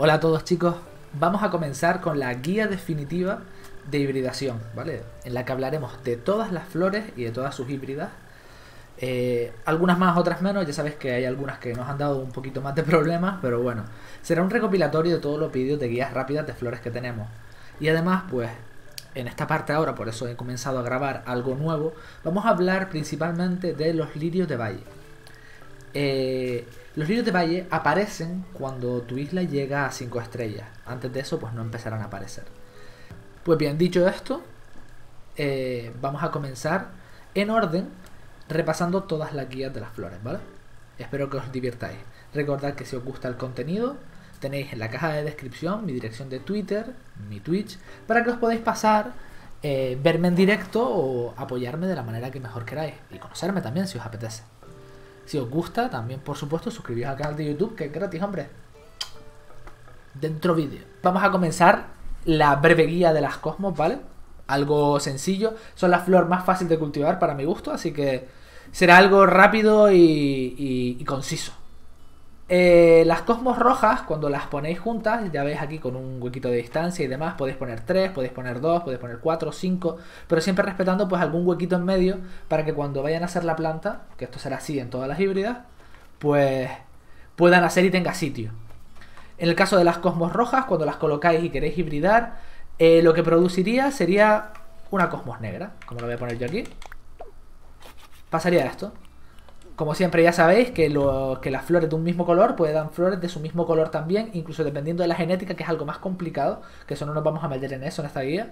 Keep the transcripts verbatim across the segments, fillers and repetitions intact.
Hola a todos, chicos, vamos a comenzar con la guía definitiva de hibridación, ¿vale? En la que hablaremos de todas las flores y de todas sus híbridas, eh, algunas más, otras menos. Ya sabes que hay algunas que nos han dado un poquito más de problemas, pero bueno, será un recopilatorio de todos los vídeos de guías rápidas de flores que tenemos. Y además, pues, en esta parte ahora, por eso he comenzado a grabar algo nuevo, vamos a hablar principalmente de los lirios de valle. Eh... Los lirios de valle aparecen cuando tu isla llega a cinco estrellas. Antes de eso, pues no empezarán a aparecer. Pues bien, dicho esto, eh, vamos a comenzar en orden repasando todas las guías de las flores, ¿vale? Espero que os divirtáis. Recordad que si os gusta el contenido, tenéis en la caja de descripción mi dirección de Twitter, mi Twitch, para que os podáis pasar, eh, verme en directo o apoyarme de la manera que mejor queráis. Y conocerme también si os apetece. Si os gusta, también, por supuesto, suscribíos al canal de YouTube, que es gratis, hombre. Dentro vídeo. Vamos a comenzar la breve guía de las cosmos, ¿vale? Algo sencillo. Son la flor más fácil de cultivar para mi gusto, así que será algo rápido y, y, y conciso. Eh, las cosmos rojas, cuando las ponéis juntas, ya veis aquí con un huequito de distancia y demás, podéis poner tres, podéis poner dos, podéis poner cuatro, cinco, pero siempre respetando pues algún huequito en medio para que cuando vayan a hacer la planta, que esto será así en todas las híbridas, pues puedan hacer y tenga sitio. En el caso de las cosmos rojas, cuando las colocáis y queréis hibridar, eh, lo que produciría sería una cosmos negra, como lo voy a poner yo aquí. Pasaría esto. Como siempre, ya sabéis que, lo, que las flores de un mismo color pueden dar flores de su mismo color también, incluso dependiendo de la genética, que es algo más complicado, que eso no nos vamos a meter en eso en esta guía.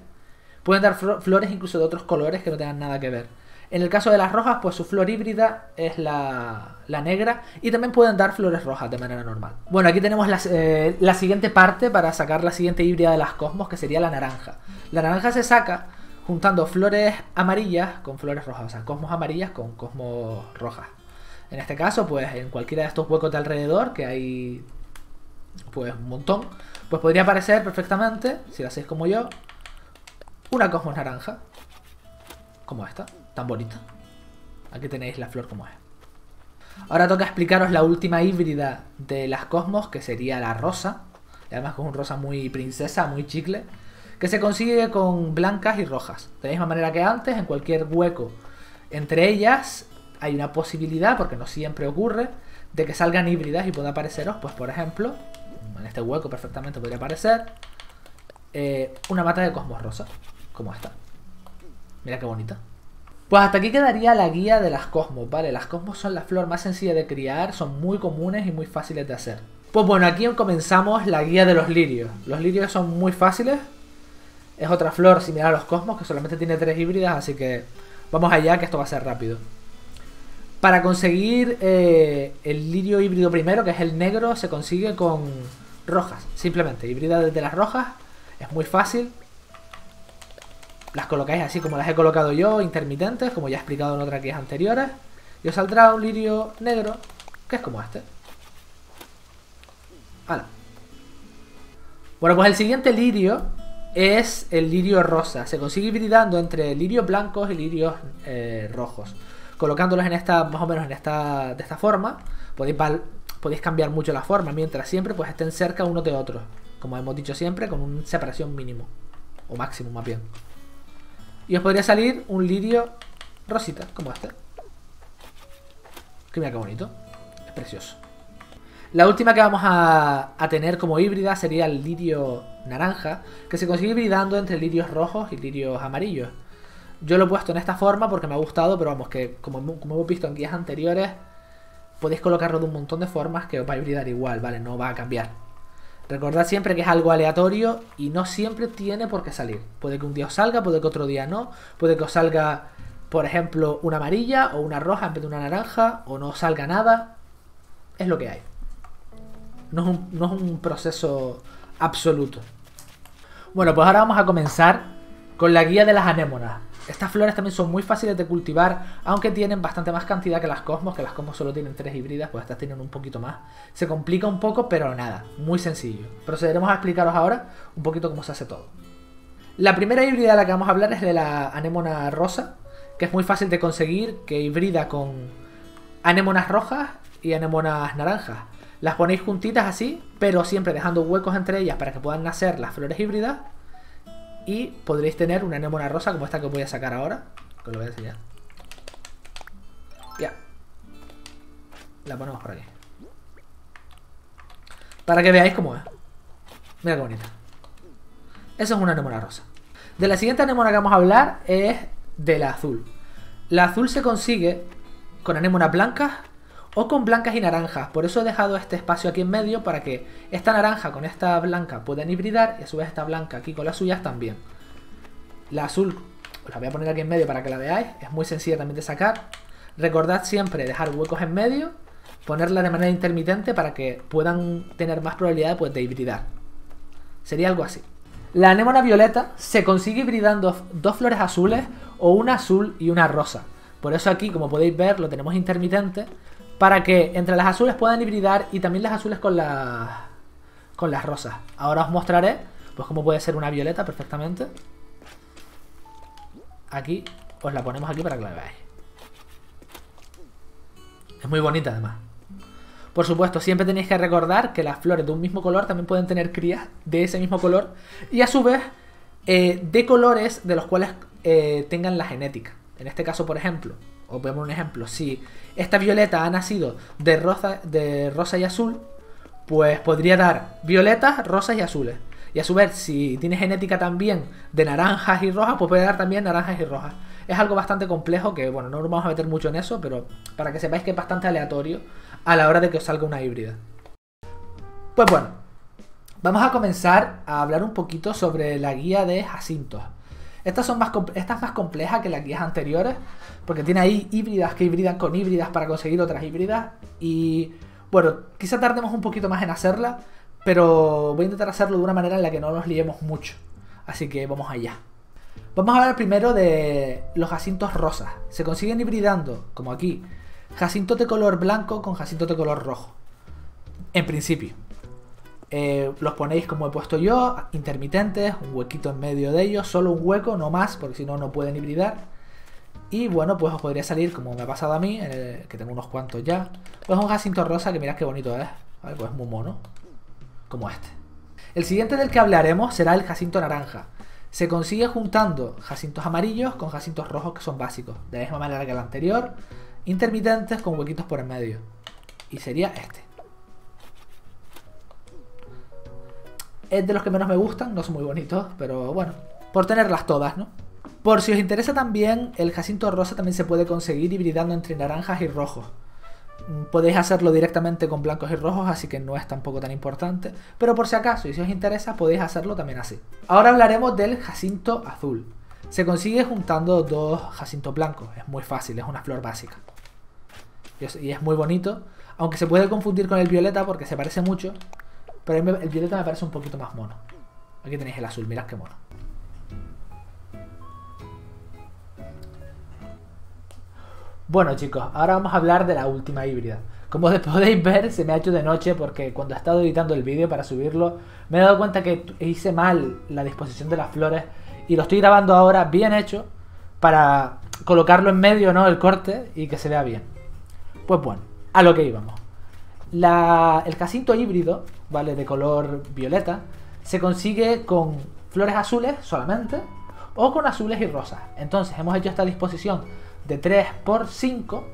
Pueden dar flores incluso de otros colores que no tengan nada que ver. En el caso de las rojas, pues su flor híbrida es la, la negra, y también pueden dar flores rojas de manera normal. Bueno, aquí tenemos las, eh, la siguiente parte para sacar la siguiente híbrida de las cosmos, que sería la naranja. La naranja se saca juntando flores amarillas con flores rojas, o sea, cosmos amarillas con cosmos rojas. En este caso, pues en cualquiera de estos huecos de alrededor, que hay pues un montón, pues podría aparecer perfectamente, si lo hacéis como yo, una cosmos naranja, como esta, tan bonita. Aquí tenéis la flor como es. Ahora toca explicaros la última híbrida de las cosmos, que sería la rosa, y además con un rosa muy princesa, muy chicle, que se consigue con blancas y rojas. De la misma manera que antes, en cualquier hueco entre ellas hay una posibilidad, porque no siempre ocurre, de que salgan híbridas y pueda apareceros, pues por ejemplo, en este hueco perfectamente podría aparecer eh, una mata de cosmos rosa, como esta. Mira qué bonita. Pues hasta aquí quedaría la guía de las cosmos, ¿vale? Las cosmos son la flor más sencilla de criar, son muy comunes y muy fáciles de hacer. Pues bueno, aquí comenzamos la guía de los lirios. Los lirios son muy fáciles. Es otra flor similar a los cosmos, que solamente tiene tres híbridas, así que vamos allá, que esto va a ser rápido. Para conseguir eh, el lirio híbrido primero, que es el negro, se consigue con rojas, simplemente. Híbrida desde las rojas, es muy fácil. Las colocáis así como las he colocado yo, intermitentes, como ya he explicado en otras guías anteriores. Y os saldrá un lirio negro, que es como este. ¡Hala! Bueno, pues el siguiente lirio es el lirio rosa. Se consigue hibridando entre lirios blancos y lirios eh, rojos. Colocándolos en esta, más o menos en esta, de esta forma, podéis, podéis cambiar mucho la forma, mientras siempre pues estén cerca uno de otro, como hemos dicho siempre, con una separación mínimo, o máximo más bien. Y os podría salir un lirio rosita, como este. Que mira qué bonito, es precioso. La última que vamos a, a tener como híbrida sería el lirio naranja, que se consigue hibridando entre lirios rojos y lirios amarillos. Yo lo he puesto en esta forma porque me ha gustado, pero vamos, que como, como hemos visto en guías anteriores, podéis colocarlo de un montón de formas que os va a hibridar igual, ¿vale? No va a cambiar. Recordad siempre que es algo aleatorio y no siempre tiene por qué salir. Puede que un día os salga, puede que otro día no, puede que os salga, por ejemplo, una amarilla o una roja en vez de una naranja, o no os salga nada. Es lo que hay. No es un, no es un proceso absoluto. Bueno, pues ahora vamos a comenzar con la guía de las anémonas. Estas flores también son muy fáciles de cultivar, aunque tienen bastante más cantidad que las cosmos, que las cosmos solo tienen tres híbridas, pues estas tienen un poquito más. Se complica un poco, pero nada, muy sencillo. Procederemos a explicaros ahora un poquito cómo se hace todo. La primera híbrida de la que vamos a hablar es de la anémona rosa, que es muy fácil de conseguir, que hibrida con anémonas rojas y anémonas naranjas. Las ponéis juntitas así, pero siempre dejando huecos entre ellas para que puedan nacer las flores híbridas. Y podréis tener una anémona rosa como esta que voy a sacar ahora, que os lo voy a enseñar. Ya. La ponemos por aquí, para que veáis cómo es. Mira qué bonita. Esa es una anémona rosa. De la siguiente anémona que vamos a hablar es de la azul. La azul se consigue con anémonas blancas o con blancas y naranjas. Por eso he dejado este espacio aquí en medio para que esta naranja con esta blanca puedan hibridar y a su vez esta blanca aquí con las suyas también. La azul, os la voy a poner aquí en medio para que la veáis. Es muy sencilla también de sacar. Recordad siempre dejar huecos en medio, ponerla de manera intermitente para que puedan tener más probabilidad pues, de hibridar. Sería algo así. La anémona violeta se consigue hibridando dos flores azules o una azul y una rosa. Por eso aquí, como podéis ver, lo tenemos intermitente para que entre las azules puedan hibridar y también las azules con las, con las rosas. Ahora os mostraré pues cómo puede ser una violeta perfectamente. Aquí os la ponemos aquí para que la veáis. Es muy bonita además. Por supuesto, siempre tenéis que recordar que las flores de un mismo color también pueden tener crías de ese mismo color y a su vez eh, de colores de los cuales eh, tengan la genética. En este caso, por ejemplo, os vemos un ejemplo, si esta violeta ha nacido de rosa, de rosa y azul, pues podría dar violetas, rosas y azules. Y a su vez, si tiene genética también de naranjas y rojas, pues puede dar también naranjas y rojas. Es algo bastante complejo que, bueno, no nos vamos a meter mucho en eso, pero para que sepáis que es bastante aleatorio a la hora de que os salga una híbrida. Pues bueno, vamos a comenzar a hablar un poquito sobre la guía de jacintos. Estas son más, esta es más compleja que las guías anteriores, porque tiene ahí híbridas que hibridan con híbridas para conseguir otras híbridas. Y bueno, quizá tardemos un poquito más en hacerla, pero voy a intentar hacerlo de una manera en la que no nos liemos mucho. Así que vamos allá. Vamos a hablar primero de los jacintos rosas. Se consiguen hibridando, como aquí, jacinto de color blanco con jacinto de color rojo. En principio. Eh, los ponéis como he puesto yo, intermitentes, un huequito en medio de ellos, solo un hueco, no más, porque si no, no pueden hibridar. Y bueno, pues os podría salir, como me ha pasado a mí, en el, que tengo unos cuantos ya, pues un jacinto rosa que mirad qué bonito es. A ver, pues es muy mono, como este. El siguiente del que hablaremos será el jacinto naranja. Se consigue juntando jacintos amarillos con jacintos rojos que son básicos, de la misma manera que el anterior, intermitentes con huequitos por en medio. Y sería este. Es de los que menos me gustan, no son muy bonitos, pero bueno, por tenerlas todas, ¿no? Por si os interesa también, el jacinto rosa también se puede conseguir hibridando entre naranjas y rojos. Podéis hacerlo directamente con blancos y rojos, así que no es tampoco tan importante. Pero por si acaso, y si os interesa, podéis hacerlo también así. Ahora hablaremos del jacinto azul. Se consigue juntando dos jacintos blancos. Es muy fácil, es una flor básica. Y es muy bonito, aunque se puede confundir con el violeta porque se parece mucho. Pero el violeta me parece un poquito más mono. Aquí tenéis el azul, mirad qué mono. Bueno chicos, ahora vamos a hablar de la última híbrida. Como podéis ver, se me ha hecho de noche porque cuando he estado editando el vídeo para subirlo me he dado cuenta que hice mal la disposición de las flores y lo estoy grabando ahora bien hecho para colocarlo en medio, ¿no? El corte y que se vea bien. Pues bueno, a lo que íbamos. La, el jacinto híbrido, ¿vale? De color violeta, se consigue con flores azules solamente o con azules y rosas. Entonces hemos hecho esta disposición de tres por cinco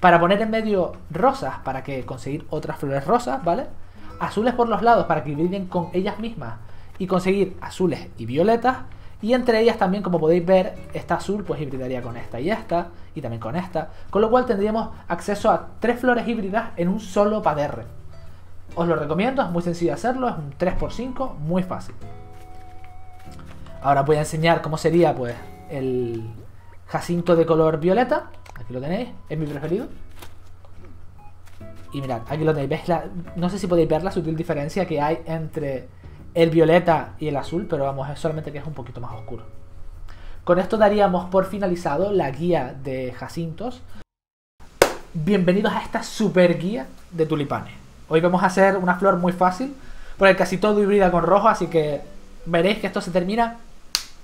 para poner en medio rosas para que conseguir otras flores rosas, ¿vale? Azules por los lados para que hibriden con ellas mismas y conseguir azules y violetas, y entre ellas también, como podéis ver, esta azul pues hibridaría con esta y esta y también con esta, con lo cual tendríamos acceso a tres flores híbridas en un solo P D R. Os lo recomiendo, es muy sencillo hacerlo, es un tres por cinco, muy fácil. Ahora os voy a enseñar cómo sería pues el jacinto de color violeta. Aquí lo tenéis, es mi preferido. Y mirad, aquí lo tenéis. ¿Veis la... No sé si podéis ver la sutil diferencia que hay entre el violeta y el azul, pero vamos, es solamente que es un poquito más oscuro. Con esto daríamos por finalizado la guía de jacintos. Bienvenidos a esta super guía de tulipanes. Hoy vamos a hacer una flor muy fácil, porque casi todo hibrida con rojo, así que veréis que esto se termina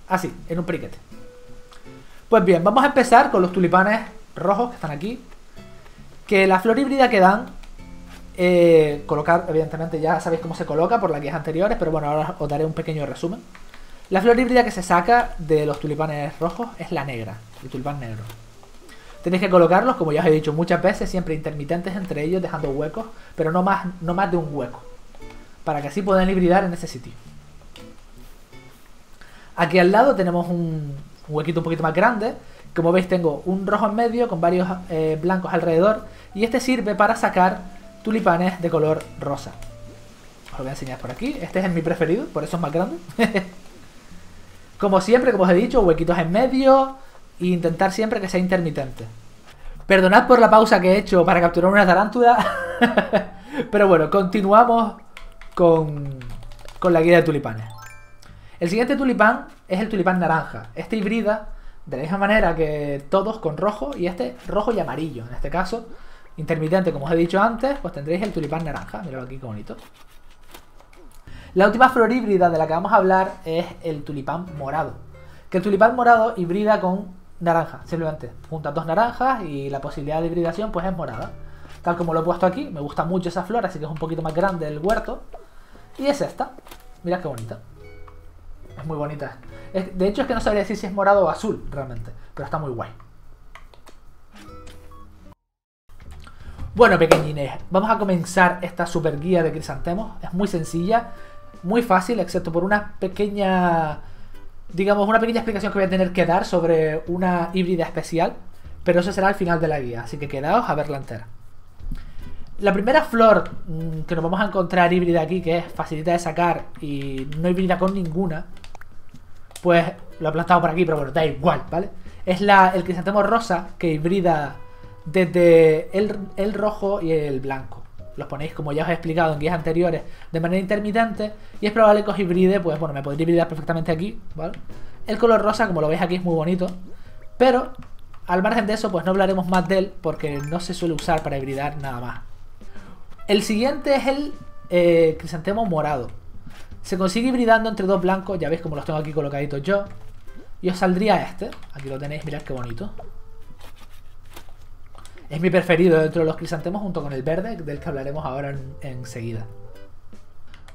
así, en un priquete. Pues bien, vamos a empezar con los tulipanes rojos que están aquí. Que la flor híbrida que dan Eh, colocar, evidentemente ya sabéis cómo se coloca por las guías anteriores, pero bueno, ahora os daré un pequeño resumen. La flor híbrida que se saca de los tulipanes rojos es la negra, el tulipán negro. Tenéis que colocarlos, como ya os he dicho muchas veces, siempre intermitentes entre ellos, dejando huecos, pero no más, no más de un hueco, para que así puedan hibridar en ese sitio. Aquí al lado tenemos un huequito un poquito más grande. Como veis, tengo un rojo en medio con varios eh, blancos alrededor, y este sirve para sacar tulipanes de color rosa. Os lo voy a enseñar por aquí. Este es mi preferido, por eso es más grande. Como siempre, como os he dicho, huequitos en medio e intentar siempre que sea intermitente. Perdonad por la pausa que he hecho para capturar una tarántula. Pero bueno, continuamos con, con la guía de tulipanes. El siguiente tulipán es el tulipán naranja. Este hibrida de la misma manera que todos con rojo, y este rojo y amarillo en este caso. Intermitente, como os he dicho antes, pues tendréis el tulipán naranja. Mirad aquí qué bonito. La última flor híbrida de la que vamos a hablar es el tulipán morado. Que el tulipán morado hibrida con naranja, simplemente. Juntas dos naranjas y la posibilidad de hibridación pues es morada. Tal como lo he puesto aquí, me gusta mucho esa flor, así que es un poquito más grande el huerto. Y es esta. Mirad qué bonita. Es muy bonita. De hecho es que no sabría decir si es morado o azul realmente, pero está muy guay. Bueno, pequeñines, vamos a comenzar esta super guía de crisantemos. Es muy sencilla, muy fácil, excepto por una pequeña, digamos, una pequeña explicación que voy a tener que dar sobre una híbrida especial, pero eso será al final de la guía, así que quedaos a verla entera. La primera flor que nos vamos a encontrar híbrida aquí, que es facilita de sacar y no híbrida con ninguna, pues lo he plantado por aquí, pero bueno, da igual, ¿vale? Es la, el crisantemo rosa que hibrida desde el, el rojo y el blanco. Los ponéis, como ya os he explicado en guías anteriores, de manera intermitente, y es probable que os hibride, pues bueno, me podría hibridar perfectamente aquí, ¿vale? El color rosa, como lo veis aquí, es muy bonito, pero al margen de eso, pues no hablaremos más de él, porque no se suele usar para hibridar nada más. El siguiente es el eh, crisantemo morado. Se consigue hibridando entre dos blancos, ya veis como los tengo aquí colocaditos yo, y os saldría este. Aquí lo tenéis, mirad qué bonito. Es mi preferido dentro de los crisantemos junto con el verde, del que hablaremos ahora en, enseguida.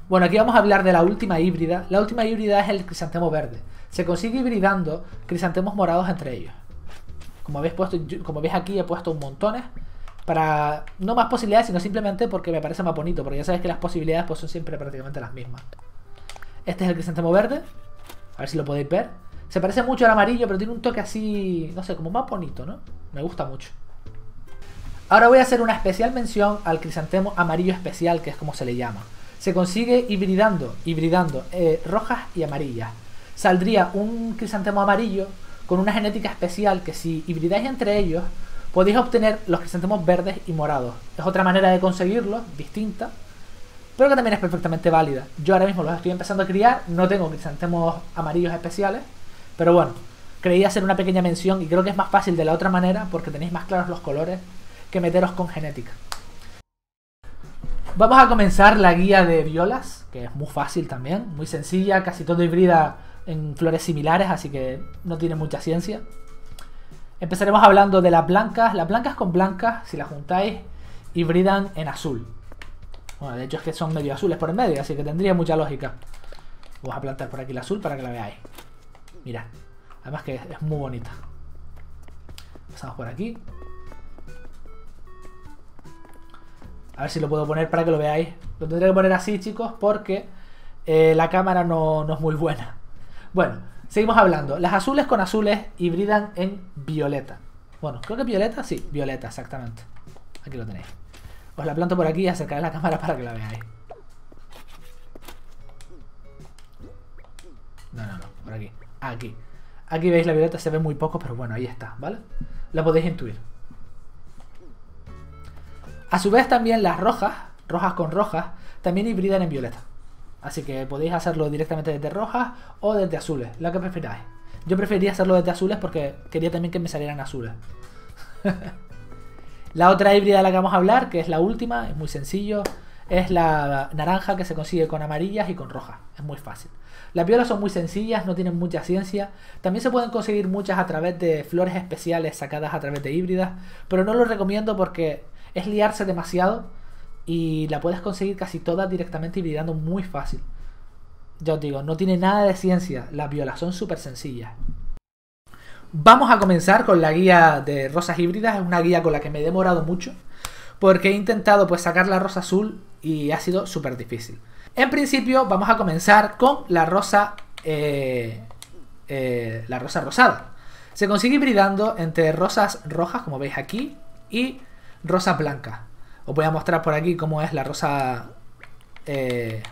Bueno, aquí vamos a hablar de la última híbrida. La última híbrida es el crisantemo verde. Se consigue hibridando crisantemos morados entre ellos. Como habéis puesto, como veis aquí he puesto un montones para no más posibilidades, sino simplemente porque me parece más bonito, porque ya sabéis que las posibilidades pues, son siempre prácticamente las mismas. Este es el crisantemo verde. A ver si lo podéis ver. Se parece mucho al amarillo, pero tiene un toque así, no sé, como más bonito, ¿no? Me gusta mucho. Ahora voy a hacer una especial mención al crisantemo amarillo especial, que es como se le llama. Se consigue hibridando, hibridando eh, rojas y amarillas. Saldría un crisantemo amarillo con una genética especial que si hibridáis entre ellos, podéis obtener los crisantemos verdes y morados. Es otra manera de conseguirlos, distinta, pero que también es perfectamente válida. Yo ahora mismo los estoy empezando a criar, no tengo crisantemos amarillos especiales, pero bueno, creí hacer una pequeña mención y creo que es más fácil de la otra manera porque tenéis más claros los colores que meteros con genética. Vamos a comenzar la guía de violas, que es muy fácil también, muy sencilla, casi todo hibrida en flores similares, así que no tiene mucha ciencia. Empezaremos hablando de las blancas. Las blancas con blancas, si las juntáis, hibridan en azul. Bueno, de hecho es que son medio azules por en medio, así que tendría mucha lógica. Vamos a plantar por aquí el azul para que la veáis. Mirad, además que es muy bonita. Pasamos por aquí. A ver si lo puedo poner para que lo veáis. Lo tendré que poner así, chicos, porque eh, la cámara no, no es muy buena. Bueno, seguimos hablando. Las azules con azules hibridan en violeta. Bueno, creo que violeta, sí, violeta, exactamente. Aquí lo tenéis. Os la planto por aquí y acercaré la cámara para que la veáis. No, no, no, por aquí. Aquí. Aquí veis la violeta, se ve muy poco, pero bueno, ahí está, ¿vale? La podéis intuir. A su vez también las rojas, rojas con rojas, también hibridan en violeta. Así que podéis hacerlo directamente desde rojas o desde azules, lo que preferáis. Yo preferiría hacerlo desde azules porque quería también que me salieran azules. La otra híbrida de la que vamos a hablar, que es la última, es muy sencillo, es la naranja que se consigue con amarillas y con rojas. Es muy fácil. Las violas son muy sencillas, no tienen mucha ciencia. También se pueden conseguir muchas a través de flores especiales sacadas a través de híbridas, pero no lo recomiendo porque es liarse demasiado y la puedes conseguir casi toda directamente y hibridando muy fácil. Ya os digo, no tiene nada de ciencia, las violas son súper sencillas. Vamos a comenzar con la guía de rosas híbridas. Es una guía con la que me he demorado mucho porque he intentado pues sacar la rosa azul y ha sido súper difícil. En principio vamos a comenzar con la rosa eh, eh, la rosa rosada. Se consigue hibridando entre rosas rojas, como veis aquí, y rosas blancas. Os voy a mostrar por aquí cómo es la rosa eh,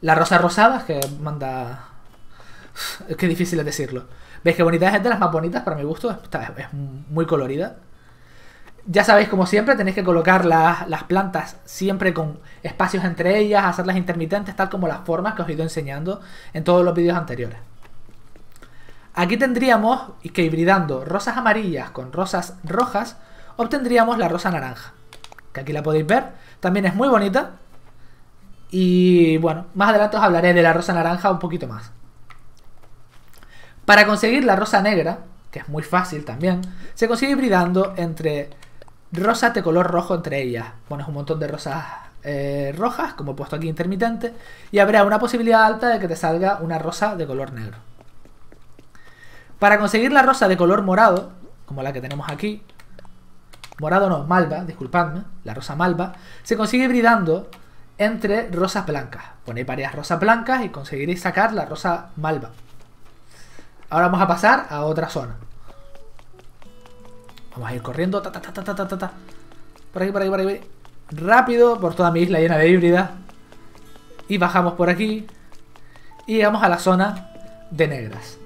la rosa rosada, que manda... Es que difícil es decirlo. ¿Veis qué bonita es? Es de las más bonitas para mi gusto. Está, es muy colorida. Ya sabéis, como siempre, tenéis que colocar las, las plantas siempre con espacios entre ellas, hacerlas intermitentes, tal como las formas que os he ido enseñando en todos los vídeos anteriores. Aquí tendríamos que hibridando rosas amarillas con rosas rojas, obtendríamos la rosa naranja, que aquí la podéis ver. También es muy bonita. Y bueno, más adelante os hablaré de la rosa naranja un poquito más. Para conseguir la rosa negra, que es muy fácil también, se consigue hibridando entre rosas de color rojo entre ellas. Pones un montón de rosas eh, rojas, como he puesto aquí intermitente, y habrá una posibilidad alta de que te salga una rosa de color negro. Para conseguir la rosa de color morado, como la que tenemos aquí, morado no, malva, disculpadme, la rosa malva, se consigue hibridando entre rosas blancas. Ponéis varias rosas blancas y conseguiréis sacar la rosa malva. Ahora vamos a pasar a otra zona. Vamos a ir corriendo. Ta, ta, ta, ta, ta, ta, ta. Por aquí, por aquí, por aquí. Rápido, por toda mi isla llena de híbridas. Y bajamos por aquí. Y llegamos a la zona de negras.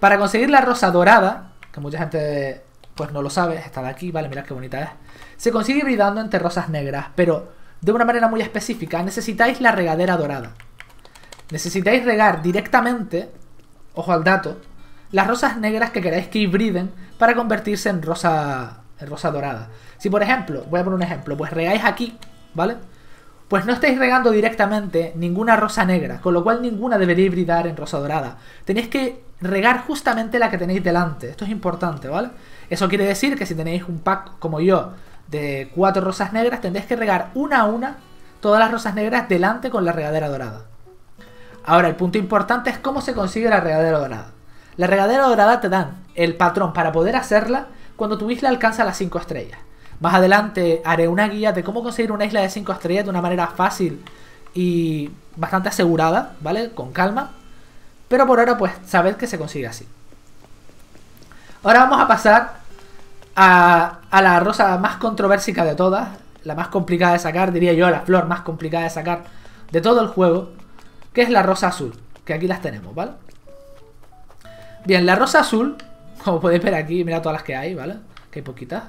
Para conseguir la rosa dorada, que mucha gente pues no lo sabe, está de aquí, vale, mirad qué bonita es. Se consigue hibridando entre rosas negras, pero de una manera muy específica. Necesitáis la regadera dorada. Necesitáis regar directamente... Ojo al dato, las rosas negras que queráis que hibriden para convertirse en rosa, en rosa dorada. Si por ejemplo, voy a poner un ejemplo, pues regáis aquí, ¿vale? Pues no estáis regando directamente ninguna rosa negra, con lo cual ninguna debería hibridar en rosa dorada. Tenéis que regar justamente la que tenéis delante, esto es importante, ¿vale? Eso quiere decir que si tenéis un pack como yo de cuatro rosas negras, tendréis que regar una a una todas las rosas negras delante con la regadera dorada. Ahora, el punto importante es cómo se consigue la regadera dorada. La regadera dorada te dan el patrón para poder hacerla cuando tu isla alcanza las cinco estrellas. Más adelante haré una guía de cómo conseguir una isla de cinco estrellas de una manera fácil y bastante asegurada, ¿vale? Con calma. Pero por ahora, pues, sabed que se consigue así. Ahora vamos a pasar a, a la rosa más controversial de todas. La más complicada de sacar, diría yo, la flor más complicada de sacar de todo el juego, que es la rosa azul, que aquí las tenemos, ¿vale? Bien, la rosa azul, como podéis ver aquí, mirad todas las que hay, ¿vale? Que hay poquitas,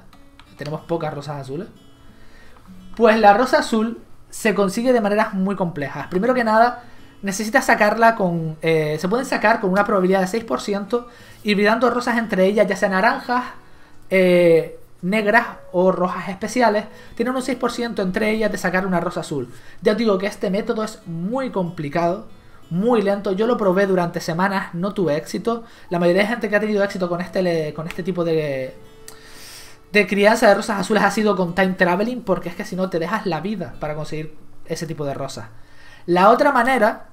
tenemos pocas rosas azules. Pues la rosa azul se consigue de maneras muy complejas. Primero que nada, necesitas sacarla con... Eh, se pueden sacar con una probabilidad de seis por ciento, hibridando rosas entre ellas, ya sean naranjas, eh, negras o rojas especiales. Tienen un seis por ciento entre ellas de sacar una rosa azul. Ya os digo que este método es muy complicado, muy lento. Yo lo probé durante semanas, no tuve éxito. La mayoría de gente que ha tenido éxito con este, con este tipo de, de crianza de rosas azules ha sido con time traveling, porque es que si no te dejas la vida para conseguir ese tipo de rosas. La otra manera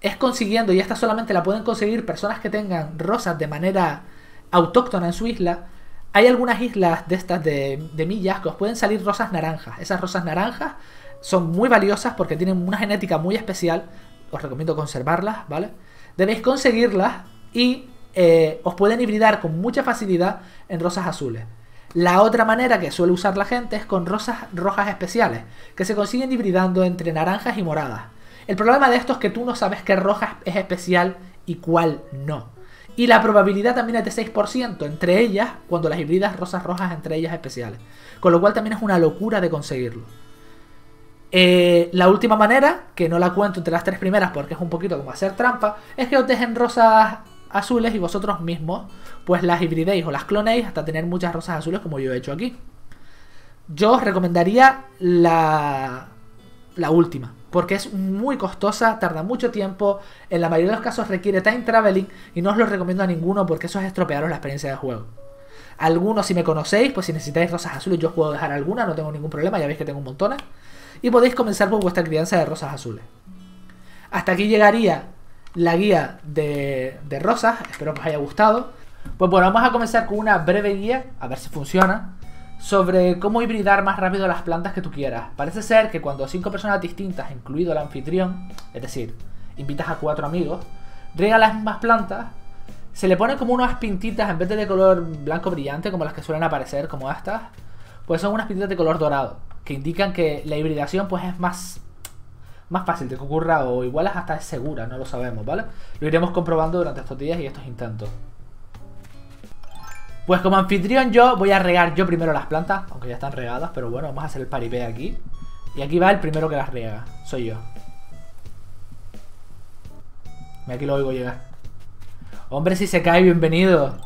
es consiguiendo, y esta solamente la pueden conseguir personas que tengan rosas de manera autóctona en su isla. Hay algunas islas de estas de, de millas que os pueden salir rosas naranjas. Esas rosas naranjas son muy valiosas porque tienen una genética muy especial. Os recomiendo conservarlas, ¿vale? Debéis conseguirlas y eh, os pueden hibridar con mucha facilidad en rosas azules. La otra manera que suele usar la gente es con rosas rojas especiales, que se consiguen hibridando entre naranjas y moradas. El problema de esto es que tú no sabes qué roja es especial y cuál no. Y la probabilidad también es de seis por ciento entre ellas cuando las hibridas rosas rojas entre ellas especiales. Con lo cual también es una locura de conseguirlo. Eh, la última manera, que no la cuento entre las tres primeras porque es un poquito como hacer trampa, es que os dejen rosas azules y vosotros mismos pues las hibridéis o las clonéis hasta tener muchas rosas azules como yo he hecho aquí. Yo os recomendaría la, la última, porque es muy costosa, tarda mucho tiempo, en la mayoría de los casos requiere time traveling y no os lo recomiendo a ninguno porque eso es estropearos la experiencia de juego. Algunos si me conocéis, pues si necesitáis rosas azules yo os puedo dejar alguna, no tengo ningún problema, ya veis que tengo un montón. Y podéis comenzar por vuestra crianza de rosas azules. Hasta aquí llegaría la guía de, de rosas, espero que os haya gustado. Pues bueno, vamos a comenzar con una breve guía, a ver si funciona, sobre cómo hibridar más rápido las plantas que tú quieras. Parece ser que cuando cinco personas distintas, incluido el anfitrión, es decir, invitas a cuatro amigos, riegan las mismas plantas, se le ponen como unas pintitas, en vez de de color blanco brillante, como las que suelen aparecer, como estas, pues son unas pintitas de color dorado, que indican que la hibridación pues es más, más fácil de que ocurra, o igual hasta es segura, no lo sabemos, ¿vale? Lo iremos comprobando durante estos días y estos intentos. Pues como anfitrión yo voy a regar yo primero las plantas, aunque ya están regadas, pero bueno, vamos a hacer el paripé aquí. Y aquí va el primero que las riega, soy yo. Mira, aquí lo oigo llegar. Hombre, si se cae, bienvenido.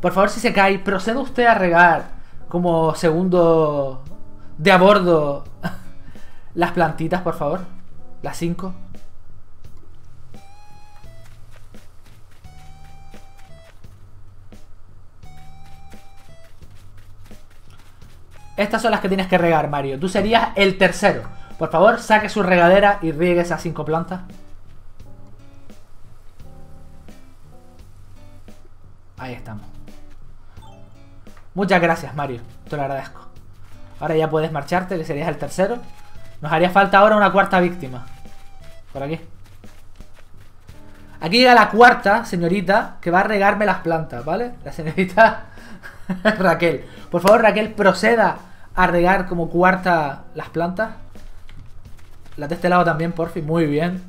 Por favor, si se cae, proceda usted a regar como segundo de a bordo las plantitas, por favor. Las cinco. Estas son las que tienes que regar, Mario. Tú serías el tercero. Por favor, saque su regadera y riegue esas cinco plantas. Ahí estamos. Muchas gracias, Mario. Te lo agradezco. Ahora ya puedes marcharte, que serías el tercero. Nos haría falta ahora una cuarta víctima. Por aquí. Aquí llega la cuarta señorita que va a regarme las plantas, ¿vale? La señorita Raquel. Por favor, Raquel, proceda a regar como cuarta las plantas. Las de este lado también, porfi. Muy bien.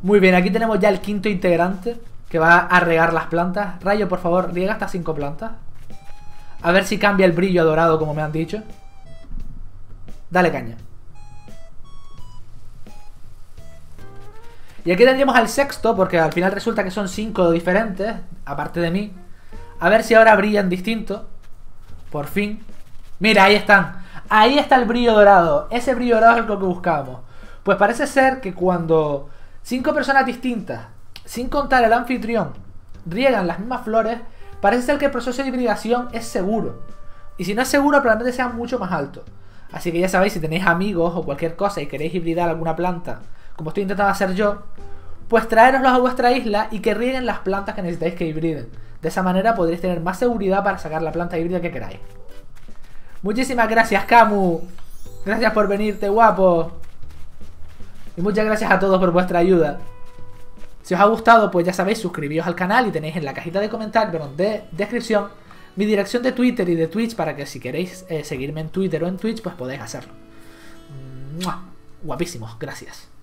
Muy bien, aquí tenemos ya el quinto integrante que va a regar las plantas. Rayo, por favor, riega hasta cinco plantas. A ver si cambia el brillo a dorado, como me han dicho. Dale caña. Y aquí tendríamos al sexto, porque al final resulta que son cinco diferentes, aparte de mí. A ver si ahora brillan distinto. Por fin. Mira, ahí están. Ahí está el brillo dorado. Ese brillo dorado es lo que buscábamos. Pues parece ser que cuando cinco personas distintas, sin contar el anfitrión, riegan las mismas flores, parece ser que el proceso de hibridación es seguro. Y si no es seguro, probablemente sea mucho más alto. Así que ya sabéis, si tenéis amigos o cualquier cosa y queréis hibridar alguna planta, como estoy intentando hacer yo, pues traeroslas a vuestra isla y que rieguen las plantas que necesitáis que hibriden. De esa manera podréis tener más seguridad para sacar la planta híbrida que queráis. Muchísimas gracias, Camu. Gracias por venirte, guapo. Y muchas gracias a todos por vuestra ayuda. Si os ha gustado, pues ya sabéis, suscribíos al canal y tenéis en la cajita de comentarios, perdón, de descripción, mi dirección de Twitter y de Twitch para que si queréis eh, seguirme en Twitter o en Twitch, pues podéis hacerlo. ¡Mua! Guapísimos, gracias.